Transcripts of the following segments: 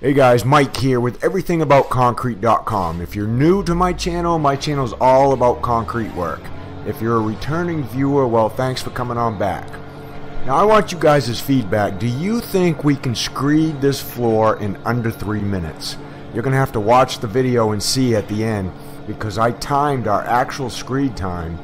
Hey guys, Mike here with everything about concrete.com. If you're new to my channel's all about concrete work. If you're a returning viewer, well, thanks for coming on back. Now I want you guys' feedback. Do you think we can screed this floor in under 3 minutes? You're gonna have to watch the video and see at the end, because I timed our actual screed time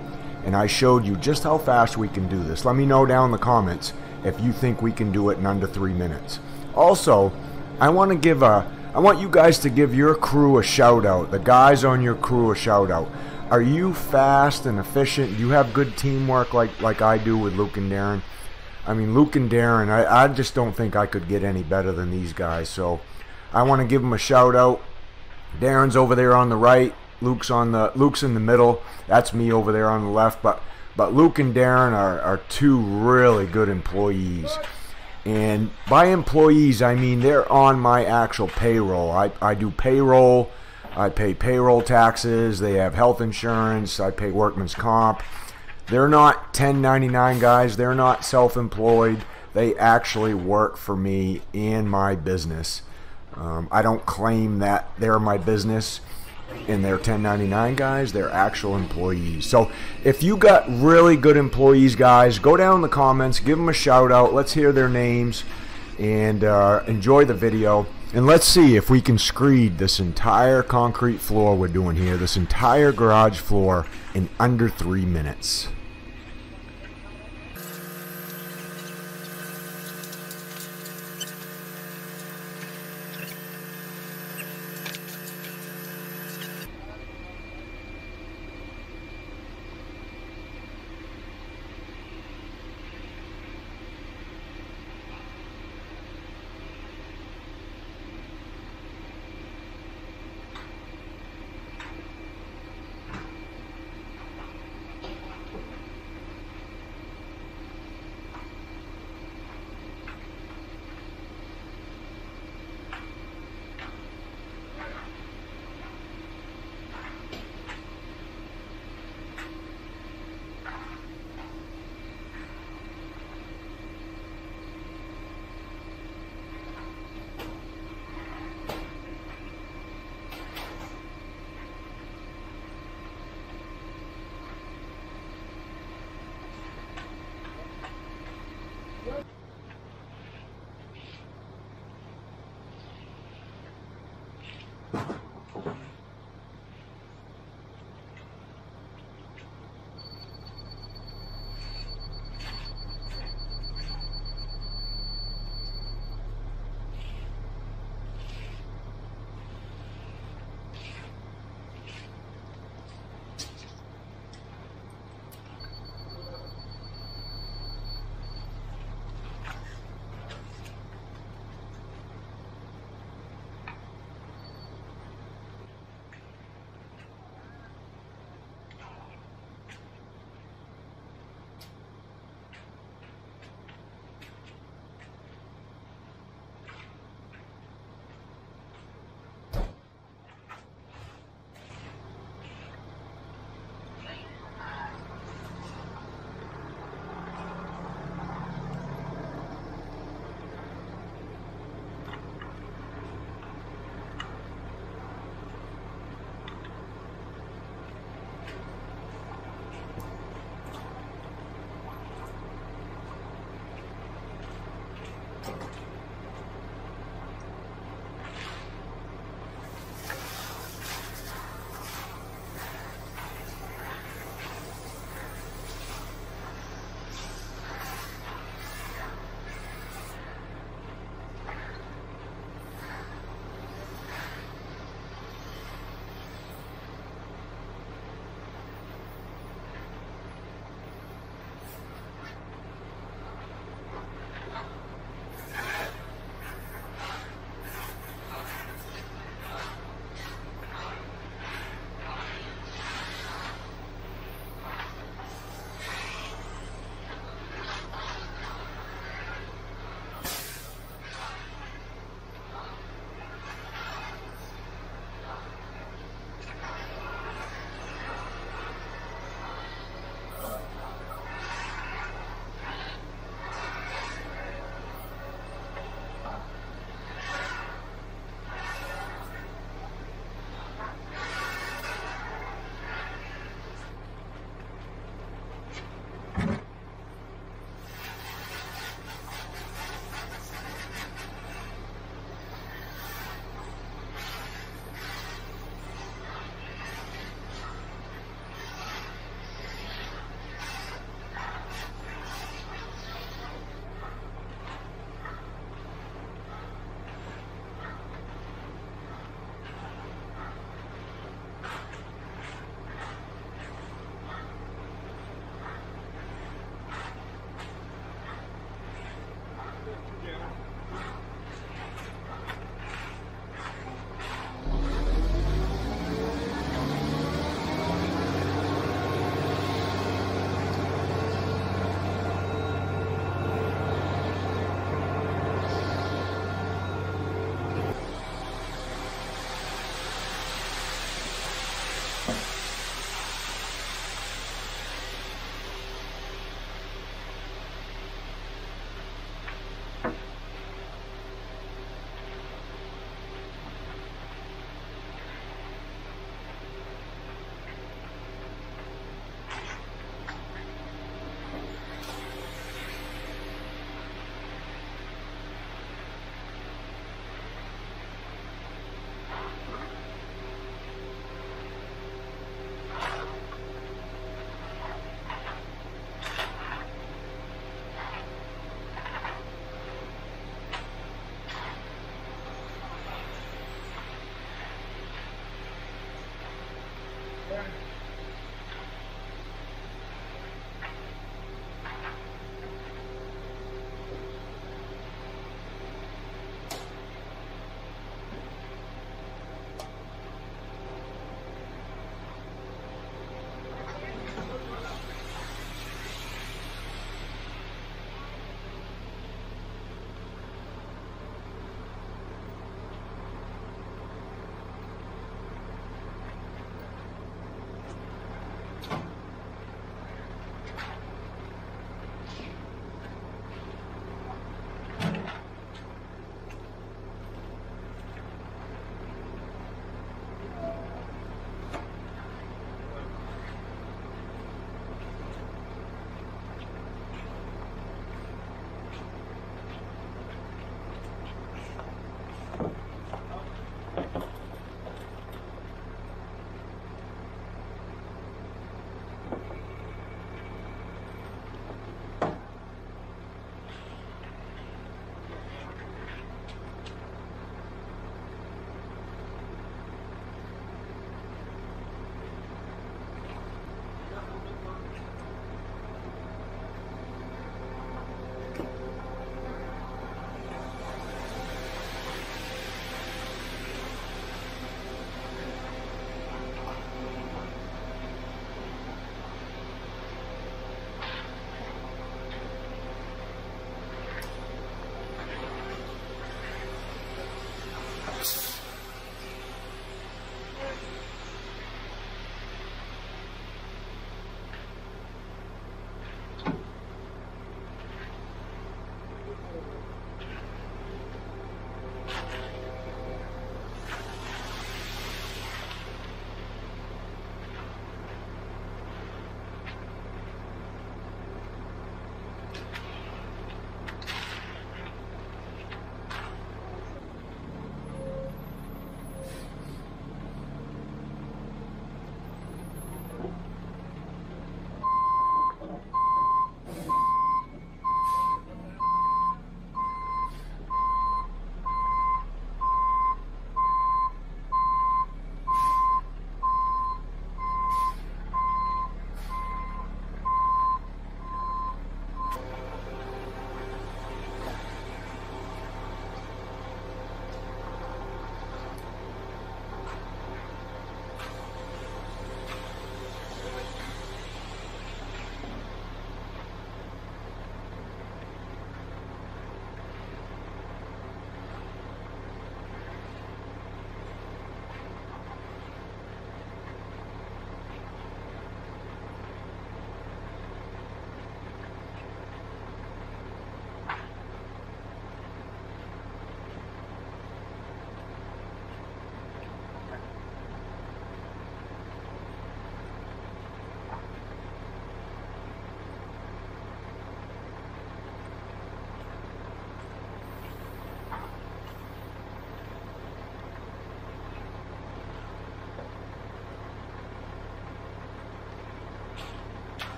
and I showed you just how fast we can do this. Let me know down in the comments if you think we can do it in under 3 minutes. Also, I want you guys to give your crew a shout out, the guys on your crew a shout out. Are you fast and efficient? Do you have good teamwork like I do with Luke and Darin? I mean, Luke and Darin, I just don't think I could get any better than these guys, so I want to give them a shout out. Darin's over there on the right, Luke's in the middle, that's me over there on the left, but Luke and Darin are two really good employees. And by employees, I mean they're on my actual payroll. I do payroll, I pay payroll taxes, they have health insurance, I pay workman's comp. They're not 1099 guys, they're not self-employed, they actually work for me in my business. I don't claim that they're my business and they're 1099 guys, they're actual employees. So if you got really good employees, guys, go down in the comments, give them a shout out, let's hear their names, and enjoy the video, and let's see if we can screed this entire concrete floor we're doing here, this entire garage floor, in under 3 minutes.